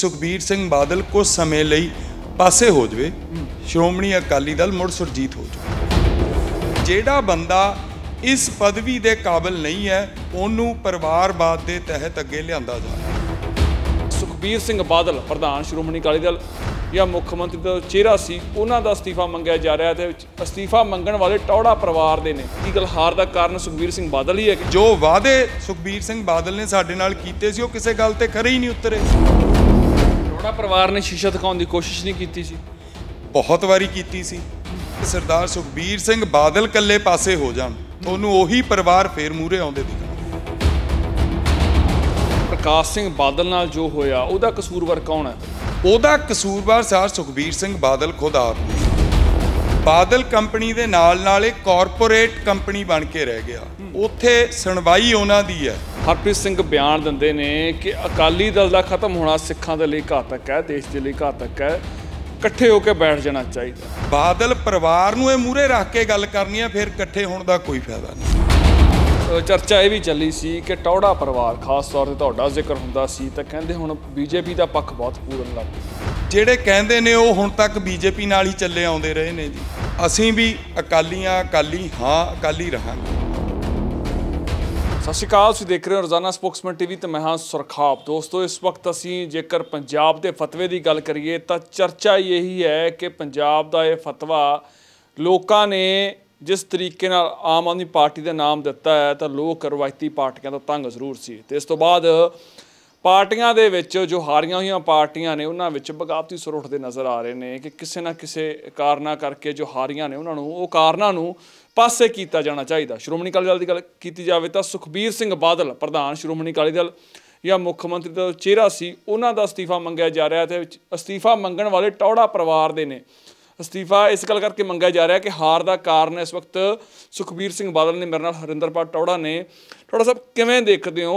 सुखबीर सिंह बादल कुछ समय ਲਈ पासे हो जाए, श्रोमणी अकाली दल मुड़ सुरजीत हो जाए। ਜਿਹੜਾ बंदा इस पदवी के काबिल नहीं है ਉਹਨੂੰ परिवारवाद के तहत अगे ਲਿਆਂਦਾ ਜਾਵੇ। सुखबीर सिंह बादल प्रधान श्रोमणी अकाली दल या मुख्यमंत्री का चेहरा सी, उन्हों का अस्तीफा मंगया जा रहा है। अस्तीफा मंगण वाले टौड़ा परिवार ने की गल हार का कारण सुखबीर सिंह बादल ही है। जो वादे सुखबीर सिंह बादल ने साडे नाल कीते सी, किसी गल ते खरे ही नहीं उतरे। टौड़ा परिवार ने शीशा दिखाने की कोशिश नहीं की सी, बहुत वारी की सी। सरदार सुखबीर सिंह बादल कल्ले पासे हो जान, तुहानूं उही परिवार फिर मूहरे आउंदे दिखे। प्रकाश सिंह बादल नाल जो होया उहदा कसूरवार कौन है? उहदा कसूरवार सार सुखबीर सिंह बादल खुद आप। बादल कंपनी दे नाल एक कॉरपोरेट कंपनी बन के रह गया, उत्थे सुनवाई उन्हां दी है। हरप्रीत सिंह बयान दिंदे ने कि अकाली दल का खत्म होना सिखां दे लई घातक है, देश दे लई घातक है, इकट्ठे होकर बैठ जाना चाहिए। बादल परिवार नूं इह मूहरे रख के गल करनी है, फिर इकट्ठे होने का कोई फायदा नहीं। चर्चा यह भी चली सी कि टौड़ा परिवार खास तौर पर तुहाडा जिक्र हुंदा सी तां कहिंदे हुण बीजेपी का पक्ष बहुत पूरन लग गया। जिहड़े कहिंदे ने वो हुण तक बीजेपी नाल ही चले आउंदे रहे ने जी। असीं भी अकालियां अकाली हां अकाली रहांगे। सत श्री अकाल, तुसीं देख रहे हो रोज़ाना स्पोक्समैन टीवी ते मैं हां सुरखाब। दोस्तों, इस वक्त असीं जेकर पंजाब दे फतवे की गल करिए तां चर्चा यही है कि पंजाब का यह फतवा लोगों ने जिस तरीके नाल आम आदमी पार्टी का नाम दिता है तो लोग रवायती पार्टियां तो तंग जरूर सी। तो इस तो बाद पार्टियां दे विच जो हारियां हुई पार्टियां ने उन्हां विच बगावती सुर उठते नज़र आ रहे हैं कि किसी ना किसी कारणा करके जो हारियां ने उन्हां नूं ओह कारणा नूं पासे कीता जाना चाहिए। श्रोमणी अकाली दल की गल कीती जावे तो सुखबीर सिंह बादल प्रधान श्रोमणी अकाली दल या मुख्यमंत्री का चेहरा सी, उन्हां दा अस्तीफा मंगया जा रहा है। तो अस्तीफा मंगण वाले टौड़ा परिवार दे ने अस्तीफा इस गल करके मंगया जा रहा है कि हार का कारण इस वक्त सुखबीर सिंह बादल ने। मेरे नाल हरिंदर टौड़ा ने। टौड़ा साहब, किवें देखते हो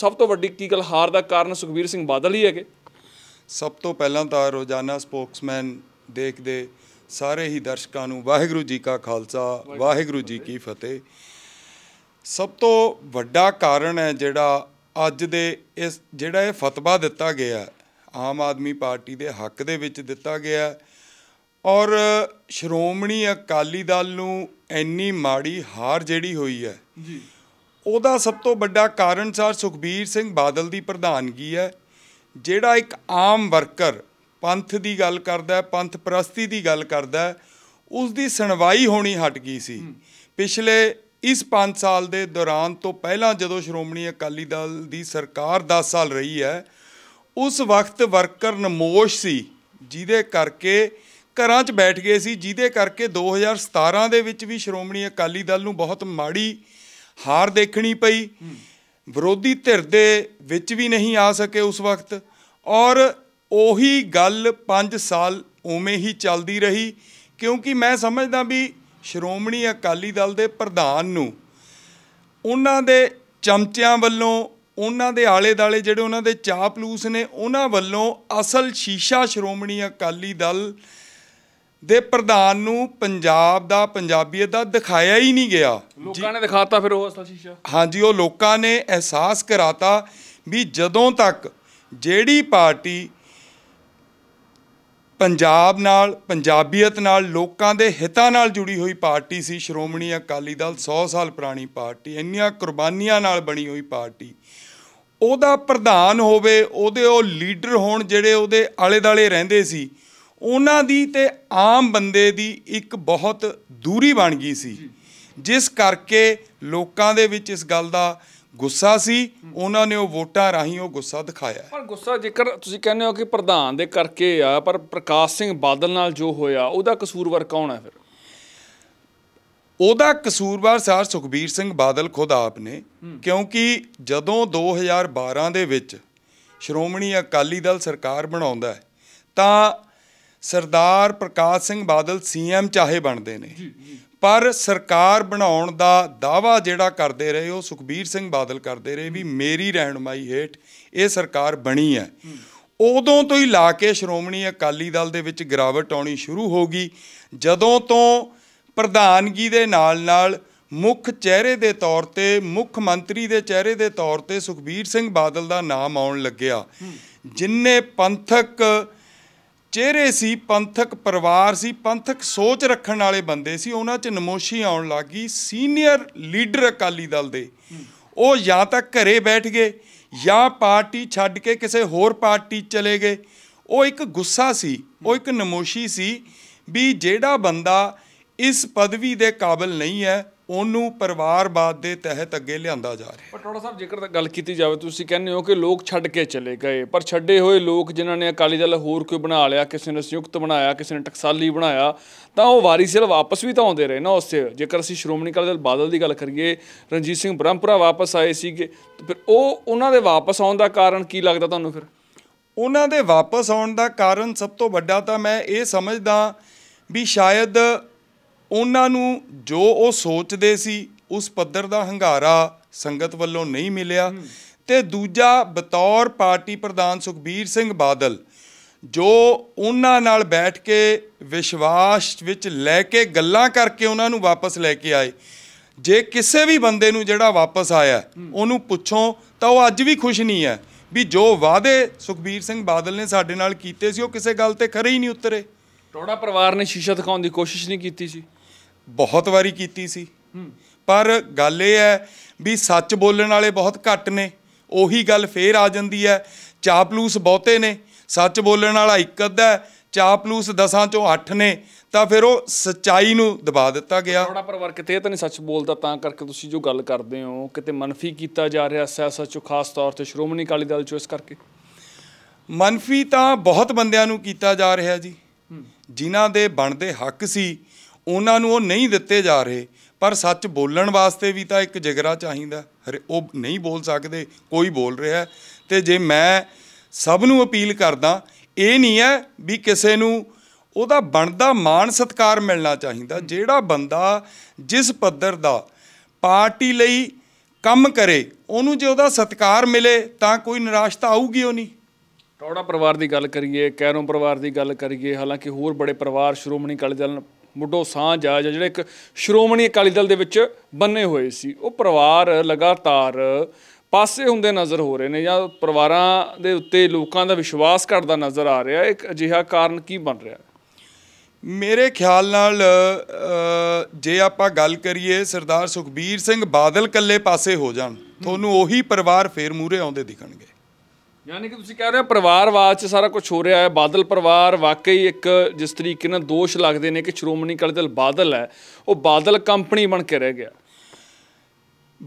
सब तो वड्डी की गल हार का कारण सुखबीर सिंह बादल ही है कि? सब तो पहला तो रोज़ाना स्पोक्समैन देखते सारे ही दर्शकों नूं वाहिगुरू जी का खालसा वाहिगुरू जी की फतेह। सब तो वड्डा कारण है जिहड़ा अज दे इस जिहड़ा ये फतवा दिता गया आम आदमी पार्टी के हक दे विच दिता गया और श्रोमणी अकाली दल नूं इन्नी माड़ी हार जिहड़ी हुई है जी, उहदा सब तो बड़ा कारण सार सुखबीर सिंह बादल की प्रधानगी है। जिहड़ा एक आम वर्कर पंथ की गल करदा है, पंथ परस्ती की गल करदा है, उसकी सुनवाई होनी हट गई सी। पिछले इस 5 साल के दौरान तो पहला जदों श्रोमणी अकाली दल की सरकार 10 साल रही है, उस वक्त वर्कर नमोश सी, जिहदे करके ਘਰਾਂ 'ਚ बैठ गए सी, जिदे करके 2017 ਦੇ ਵਿੱਚ ਵੀ ਸ਼੍ਰੋਮਣੀ ਅਕਾਲੀ ਦਲ ਨੂੰ बहुत माड़ी हार देखनी पई। विरोधी धिर ਦੇ ਵਿੱਚ भी नहीं आ सके उस वक्त, और ਉਹੀ गल 5 साल ਉਵੇਂ ही चलती रही। क्योंकि मैं समझदा भी ਸ਼੍ਰੋਮਣੀ ਅਕਾਲੀ ਦਲ ਦੇ ਪ੍ਰਧਾਨ ਨੂੰ ਉਹਨਾਂ ਦੇ ਚਮਚਿਆਂ ਵੱਲੋਂ, ਉਹਨਾਂ ਦੇ ਆਲੇ ਦਾਲੇ ਜਿਹੜੇ ਉਹਨਾਂ ਦੇ ਚਾਪਲੂਸ ਨੇ, ਉਹਨਾਂ ਵੱਲੋਂ ਅਸਲ ਸ਼ੀਸ਼ਾ ਸ਼੍ਰੋਮਣੀ ਅਕਾਲੀ ਦਲ ਦੇ ਪ੍ਰਧਾਨ ਨੂੰ ਪੰਜਾਬ ਦਾ ਪੰਜਾਬੀਅਤ ਦਾ ਦਿਖਾਇਆ ਹੀ ਨਹੀਂ ਗਿਆ। ਲੋਕਾਂ ਨੇ ਦਿਖਾਤਾ ਫਿਰ ਉਹ ਅਸਲ ਸ਼ੀਸ਼ਾ। ਹਾਂਜੀ, ਉਹ ਲੋਕਾਂ ਨੇ ਅਹਿਸਾਸ ਕਰਾਤਾ ਵੀ ਜਦੋਂ ਤੱਕ ਜਿਹੜੀ ਪਾਰਟੀ ਪੰਜਾਬ ਨਾਲ ਪੰਜਾਬੀਅਤ ਨਾਲ ਲੋਕਾਂ ਦੇ ਹਿੱਤਾਂ ਨਾਲ ਜੁੜੀ ਹੋਈ ਪਾਰਟੀ ਸੀ, ਸ਼੍ਰੋਮਣੀ ਅਕਾਲੀ ਦਲ 100 ਸਾਲ ਪੁਰਾਣੀ ਪਾਰਟੀ, ਇੰਨੀਆਂ ਕੁਰਬਾਨੀਆਂ ਨਾਲ ਬਣੀ ਹੋਈ ਪਾਰਟੀ, ਉਹਦਾ ਪ੍ਰਧਾਨ ਹੋਵੇ, ਉਹਦੇ ਉਹ ਲੀਡਰ ਹੋਣ ਜਿਹੜੇ ਉਹਦੇ ਆਲੇ ਦਾਲੇ ਰਹਿੰਦੇ ਸੀ, ਉਹਨਾਂ ਦੀ ਤੇ आम ਬੰਦੇ ਦੀ एक बहुत दूरी बन गई सी, जिस करके लोगों ਦੇ ਵਿੱਚ इस गल का गुस्सा सी। ਉਹਨਾਂ ਨੇ ਉਹ ਵੋਟਾਂ ਰਾਹੀਂ ਉਹ ਗੁੱਸਾ ਦਿਖਾਇਆ। पर गुस्सा ਜੇਕਰ ਤੁਸੀਂ ਕਹਿੰਦੇ ਹੋ ਕਿ ਪ੍ਰਧਾਨ ਦੇ ਕਰਕੇ ਆ, पर प्रकाश सिंह बादल ਨਾਲ जो ਹੋਇਆ ਉਹਦਾ ਕਸੂਰਵਾਰ ਕੌਣ ਹੈ? ਫਿਰ ਉਹਦਾ ਕਸੂਰਵਾਰ ਸਾਰ ਸੁਖਬੀਰ ਸਿੰਘ ਬਾਦਲ खुद आप ने। क्योंकि ਜਦੋਂ 2012 ਦੇ ਵਿੱਚ ਸ਼੍ਰੋਮਣੀ ਅਕਾਲੀ ਦਲ ਸਰਕਾਰ ਬਣਾਉਂਦਾ ਹੈ ਤਾਂ सरदार प्रकाश सिंह बादल सीएम चाहे बनते ने, पर सरकार बनाउण दा दावा जिहड़ा करते रहे वो सुखबीर सिंह बादल करते रहे भी मेरी रहनुमाई हेठ ये सरकार बनी है। उदों तो ही ला के श्रोमणी अकाली दल दे विच गिरावट आनी शुरू हो गई, जदों तो प्रधानगी दे नाल नाल मुख चेहरे दे तौर ते मुख्य मंत्री दे चेहरे दे तौर ते सुखबीर सिंह बादल दा नाम आउण लग्या। जिन्हें पंथक चेहरे सी, पंथक परिवार सी, पंथक सोच रखण वाले बंदे सी, उन्हां च नमोशी आउण लग गई। सीनियर लीडर अकाली दल दे वो या तो घरे बैठ गए या पार्टी छड्ड के किसी होर पार्टी चले गए। वो एक गुस्सा सी, वो एक नमोशी सी भी जेड़ा बंदा इस पदवी के काबिल नहीं है उन्होंने परिवारवाद के तहत अगे लिया जा रहा है। पर टौड़ा साहब जेकर गल की जाए तो कहने हो कि लोग छड़ के चले गए, पर छड़े हुए लोग जिन्होंने अकाली दल होर कोई बना लिया, किसी ने संयुक्त बनाया, किसी ने टकसाली बनाया, तो वो वारी सिर वापस भी तो आते रहे ना। उससे जेकर असीं श्रोमणी अकाली दल बादल की गल करिए, रणजीत सिंह ब्रह्मपुरा वापस आए थे, तो फिर वो उन्होंने वापस आने का कारण की लगता तुहानूं? फिर उन्होंने वापस आने का कारण सब तो वड्डा तो मैं ये समझदा भी शायद उन्होंने जो वो सोचते सी उस पद्धर का हंगारा संगत वालों नहीं मिलिया। तो दूजा बतौर पार्टी प्रधान सुखबीर सिंह बादल जो उन्हां नाल बैठ के विश्वास विच लैके गल्लां करके उन्होंने वापस लैके आए। जे किसी भी बंदे नूं जिहड़ा वापस आया उन्होंने पुछो तो वह अज भी खुश नहीं है भी जो वादे सुखबीर सिंह बादल ने साडे नाल कीते सी किसी गल ते खरे ही नहीं उतरे। टौड़ा परिवार ने शीशा दिखाने की कोशिश नहीं की सी? बहुत वारी कीती सी, पर गल ये है भी सच बोलने वाले बहुत घट ने, उही गल फिर आ जाती है। चापलूस बहुते ने, सच बोलने वाला एक अद्धा, चापलूस 10 चों 8 ने, तो फिर वो सच्चाई नूं दबा दिता गया। टौड़ा परिवार कितने तो नहीं सच बोलता तां करके तुसीं जो गल करते हो कितने मनफी किया जा रहा सियासत चो, खास तौर पर श्रोमणी अकाली दल चो, इस करके मनफी तो बहुत बंदियां नूं कीता जा रहा जी। जिन्हां दे बनदे हक सी ਉਹਨਾਂ ਨੂੰ ਉਹ नहीं ਦਿੱਤੇ जा रहे, पर सच बोलण वास्ते भी तो एक जिगरा चाहिए। हर वो नहीं बोल सकते, कोई बोल रहा तो जे मैं सबनों अपील करदा ये नहीं है भी किसी नूं ਉਹਦਾ ਬਣਦਾ मान सत्कार मिलना चाहिए। ਜਿਹੜਾ बंदा जिस ਪੱਧਰ ਦਾ पार्टी ਲਈ ਕੰਮ करे ਉਹਨੂੰ ਜੇ ਉਹਦਾ सत्कार मिले तो कोई निराशता ਆਊਗੀ ਉਹ नहीं। टौड़ा परिवार की गल करिए, कैरों परिवार की गल करिए, हालांकि होर बड़े परिवार श्रोमणी अकाली दल मुढों सांझ आ जिहड़े एक श्रोमणी अकाली दल दे विच बने हुए सी, वो परिवार लगातार पासे हुंदे नज़र हो रहे हैं या परिवारां दे उत्ते लोकां दा विश्वास घटदा नज़र आ रहा है। एक अजिहा कारण की बन रहा है? मेरे ख्याल नाल जे आपां गल करिए सरदार सुखबीर सिंह बादल कल्ले पासे हो जाण तुहानूं उही परिवार फेर मूहरे आउंदे दिखणगे। यानी कि तुसीं कह रहे हो परिवारवाद च सारा कुछ हो रहा है। बादल परिवार वाकई एक जिस तरीके नाल दोष लगते हैं कि श्रोमणी अकाली दल बादल है, वो बादल कंपनी बन के रह गया।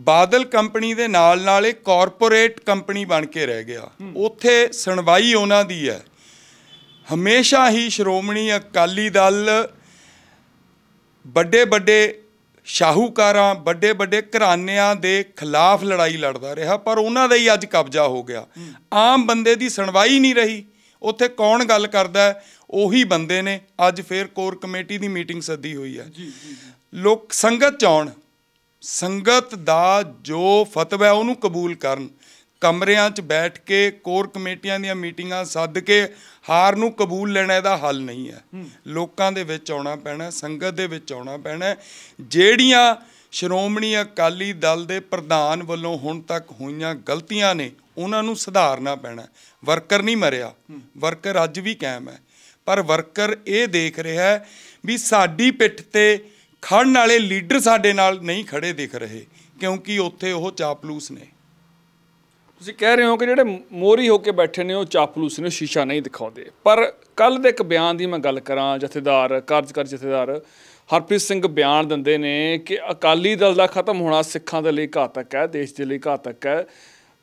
बादल कंपनी दे नाल नाल एक कॉरपोरेट कंपनी बन के रह गया। उत्थे सुनवाई उन्हां दी है। हमेशा ही श्रोमणी अकाली दल बड़े बड़े शाहूकारां, बड़े बड़े घरानियां दे खिलाफ लड़ाई लड़दा रहा, पर उन्हां दा ही अज कब्जा हो गया। आम बंदे दी सुनवाई नहीं रही, उत्थे कौन गल करदा है? उही बंदे ने अज फिर कोर कमेटी दी मीटिंग सदी हुई है। जी, जी, जी। लोग संगत चौण, संगत दा जो फतवा है उन्होंने कबूल करन, कमरियां च बैठ के कोर कमेटियां दी मीटिंगां सद के हार नूं कबूल लेना इहदा हल नहीं है। लोकां दे विच आउणा पैना, संगत दे विच आउणा पैना। जिहड़ियां श्रोमणी अकाली दल दे प्रधान वल्लों हुण तक होईयां गलतियां ने उन्हां नूं सुधारना पैना। वर्कर नहीं मरिया, वर्कर अज भी कायम है, पर वर्कर ये देख रहा है भी साडी पिठ ते खड़न वाले लीडर साडे नाल नहीं खड़े दिख रहे, क्योंकि उत्थे ओह चापलूस ने। तुसीं कह रहे हो कि जिहड़े मोहरी होकर बैठे ने वो चापलूस ने, शीशा नहीं दिखाते, पर कल दे एक बयान की मैं गल करा, जथेदार कार्यकारी जथेदार हरप्रीत सिंह बयान दिंदे ने कि अकाली दल का खत्म होना सिखां दे लई घातक है, देश दे लई घातक है,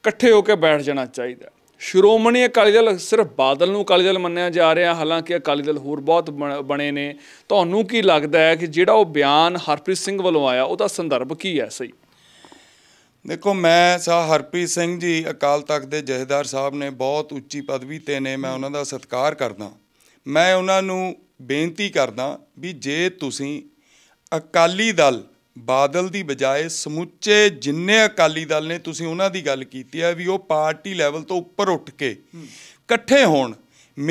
इकट्ठे होकर बैठ जाना चाहिए। श्रोमणी अकाली दल सिर्फ बादल नूं अकाली दल मन्निया जा रहा, हालांकि अकाली दल होर बहुत बने ने। तुहानूं की लगता है कि जिहड़ा वो बयान हरप्रीत सिंह वल्लों आया उहदा संदर्भ की है? सही देखो, मैं हरप्रीत सिंह जी अकाल तख्त के जथेदार साहब ने, बहुत उच्ची पदवी ते ने, मैं उन्हों का सत्कार करदा। मैं उन्होंने बेनती करदा भी जे तुसीं अकाली दल बादल की बजाय समुचे जिन्ने अकाली दल ने तुसीं उन्हां दी गल कीती है भी वो पार्टी लैवल तो उपर उठ के कट्ठे होण,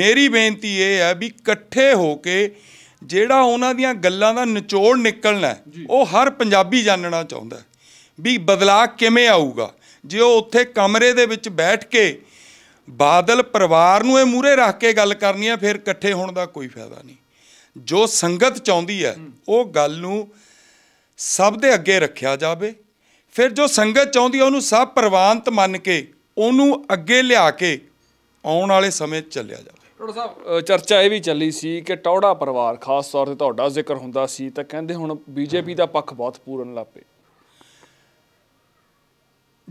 मेरी बेनती ये है भी कट्ठे हो के जिहड़ा उन्हां दीयां गल्लां दा निचोड़ निकलना वो हर पंजाबी जानना चाहुंदा भी बदलाव किवें आऊगा। जे वो उत्थे कमरे दे विच बैठ के बादल परिवार नूं मूहरे रख के गल करनी है, फिर इकट्ठे होने का कोई फायदा नहीं। जो संगत चाहती है वो गल नूं सब दे अगे रखिया जाए, फिर जो संगत चाहती है उन्होंने सब प्रवानत मन के उन्होंने अगे लिया के आने वाले समय चलिया जाए। टौड़ा साहब, चर्चा यह भी चली सी कि टौड़ा परिवार खास तौर पर तुहाडा जिक्र हुंदा सी तां कहिंदे हुण बीजेपी का पक्ष बहुत पूरन लग पे,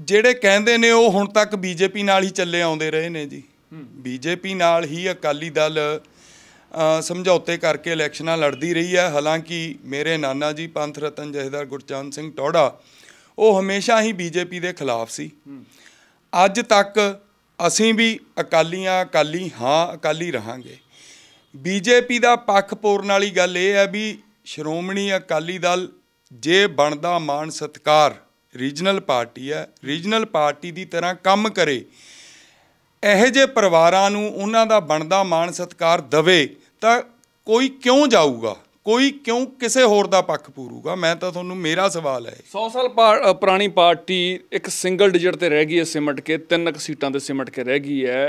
जिहड़े कहिंदे ने वो हुण तक बीजेपी नाल ही चले आउंदे रहे ने जी। बीजेपी नाल ही अकाली दल समझौते करके इलैक्शनां लड़दी रही है। हालांकि मेरे नाना जी पंथ रतन जहेदार गुरचरण सिंह टोहरा वो हमेशा ही बीजेपी के खिलाफ सी। अज तक असीं भी अकालियां अकाली हाँ अकाली रहांगे। बीजेपी का पक्ष पूरन वाली गल यह है भी श्रोमणी अकाली दल जे बनदा मान सत्कार रीजनल पार्टी है, रीजनल पार्टी की तरह काम करे, इहो जे परिवारां नूं उन्हां दा बनदा मान सत्कार दवे तां कोई क्यों जाऊगा, कोई क्यों किसी होर का पक्ष पूरूगा। मैं तो थोनू मेरा सवाल है 100 साल पुरानी पार्टी एक सिंगल डिजिट पर रह गई है, सिमट के 3 सीटां से सिमट के रह गई है।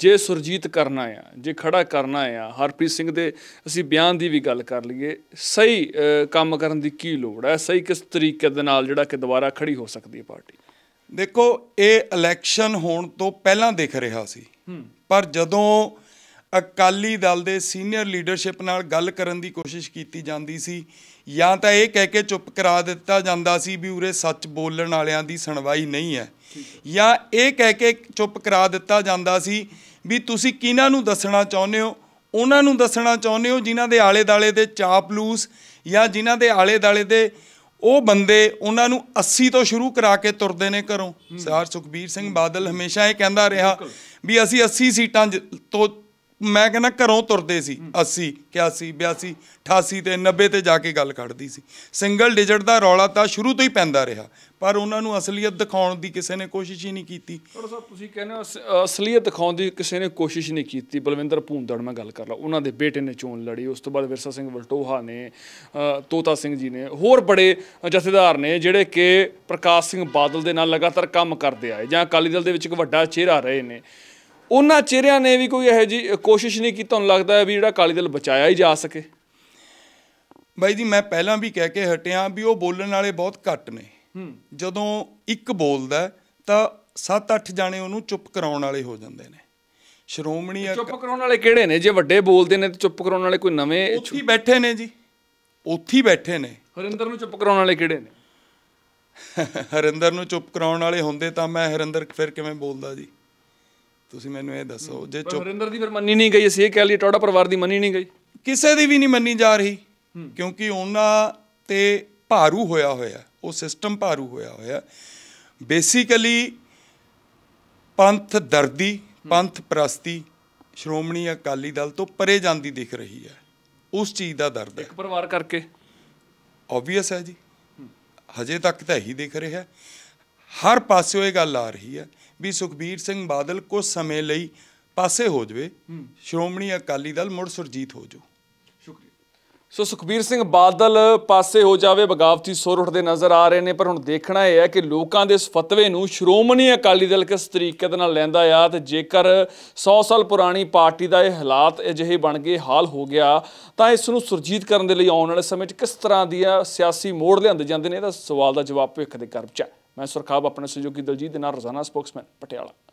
जे सुरजीत करना है, जे खड़ा करना है, हरप्रीत सिंह दे असी बयान की भी गल कर लीए, सही काम करने की की लोड़ है, सही किस तरीके दे नाल जिहड़ा कि दोबारा खड़ी हो सकती है पार्टी। देखो ये इलैक्शन होने तो पहला दिख रहा सी, पर जदों अकाली दल के सीनियर लीडरशिप नाल गल करन दी कोशिश की जाती सी या तो यह कह के चुप करा दिता जाता सी भी उरे सच बोलण वालियां दी सुनवाई नहीं है, या यह कह के चुप करा दिता जाता सी भी तुसी किन्हां नूं दसना चाहुंदे हो, उन्हां नूं दसना चाहुंदे हो जिन्हां दे आले दाले दे चापलूस या जिन्हां दे आले दाले दे ਉਹ ਬੰਦੇ ਉਹਨਾਂ ਨੂੰ 80 ਤੋਂ ਸ਼ੁਰੂ ਕਰਾ ਕੇ ਤੁਰਦੇ ਨੇ ਘਰੋਂ। ਸਰ ਸੁਖਬੀਰ ਸਿੰਘ ਬਾਦਲ ਹਮੇਸ਼ਾ ਇਹ ਕਹਿੰਦਾ ਰਿਹਾ ਵੀ ਅਸੀਂ 80 ਸੀਟਾਂ ਤੋਂ मैं कहना घरों तुरते सी 80, 81, 82, 88 तो 90 से जाके गल कढ़ती सी। सिंगल डिजिट का रौला तो शुरू तो ही पैंदा रहा, पर उन्होंने असलीयत दिखाने की किसी ने कोशिश ही नहीं की। तुसीं कहना असलीयत दिखाने की किसी ने कोशिश नहीं की। बलविंदर भूनड़ मैं गल कर ला, उन्होंने बेटे ने चोन लड़ी, उस तो बाद वरसा सिंह बलटोहा ने, तोता सिंह जी ने, होर बड़े जथेदार ने जिहड़े कि प्रकाश सिंह बादल के नाल लगातार काम करते आए जां अकाली दल दे विच इक वड्डा चेहरा रहे ने। उन्हां चेहरिया ने भी कोई यह जी कोशिश नहीं की, तुहानूं लगता है भी जिहड़ा अकाली दल बचाया ही जा सके। भाई जी मैं पहला भी कह के हटिया भी वो बोलने वाले बहुत घट ने, जदों एक बोलता तो 7-8 जाने उन्होंने चुप कराने वाले हो जाते हैं। श्रोमणी चुप कराने वाले किहड़े ने? जे वड्डे बोलते हैं तो चुप कराने वाले कोई नवे उत्थे बैठे ने जी, उत्थे बैठे ने। हरिंदर चुप कराने वाले किहड़े ने? हरिंदर नूं चुप कराने वाले होंदे तां मैं हरिंदर फिर किवें बोलदा जी? ਤੁਸੀਂ ਮੈਨੂੰ ਇਹ ਦੱਸੋ। ਜੇ ਹਰਿੰਦਰ ਦੀ ਫਿਰ ਮੰਨੀ ਨਹੀਂ ਗਈ, ਅਸੀਂ ਇਹ ਕਹਿ ਲਈ ਟੌੜਾ ਪਰਿਵਾਰ ਦੀ ਮੰਨੀ ਨਹੀਂ ਗਈ, ਕਿਸੇ ਦੀ ਵੀ ਨਹੀਂ ਮੰਨੀ ਜਾ ਰਹੀ, ਕਿਉਂਕਿ ਉਹਨਾਂ ਤੇ ਭਾਰੂ ਹੋਇਆ ਹੋਇਆ, ਉਹ ਸਿਸਟਮ ਭਾਰੂ ਹੋਇਆ ਹੋਇਆ। ਬੇਸਿਕਲੀ ਪੰਥ ਦਰਦੀ, ਪੰਥ ਪ੍ਰਸਤੀ ਸ਼੍ਰੋਮਣੀ ਅਕਾਲੀ ਦਲ ਤੋਂ ਪਰੇ ਜਾਂਦੀ ਦਿਖ ਰਹੀ ਹੈ। ਉਸ ਚੀਜ਼ ਦਾ ਦਰਦ ਇੱਕ ਪਰਿਵਾਰ ਕਰਕੇ ਓਬਵੀਅਸ ਹੈ ਜੀ, ਹਜੇ ਤੱਕ ਤਾਂ ਇਹੀ ਦਿਖ ਰਿਹਾ। हर पासों ये गल आ रही है भी सुखबीर सिंह बादल कुछ समय लई पासे हो जाए, श्रोमणी अकाली दल मुड़ सुरजीत हो जाओ। सो सुखबीर सिंह बादल पासे हो जावे, बगावती सुर उठते नज़र आ रहे हैं। पर हुण देखना यह है कि लोगों के इस फतवे नूं श्रोमणी अकाली दल किस तरीके नाल लैंदा आ, ते जेकर 100 साल पुरानी पार्टी का यह हालात अजिहे बन गए, हाल हो गया, तो इस नूं सुरजीत करने के लिए आने वाले समय किस तरह दिया सियासी मोड़ लिआंदे जांदे ने, इहदा सवाल का जवाब भविख के करब च। मैं सुरखाब, अपने सहयोगी दलजीत, रोज़ाना स्पोक्समैन, पटियाला।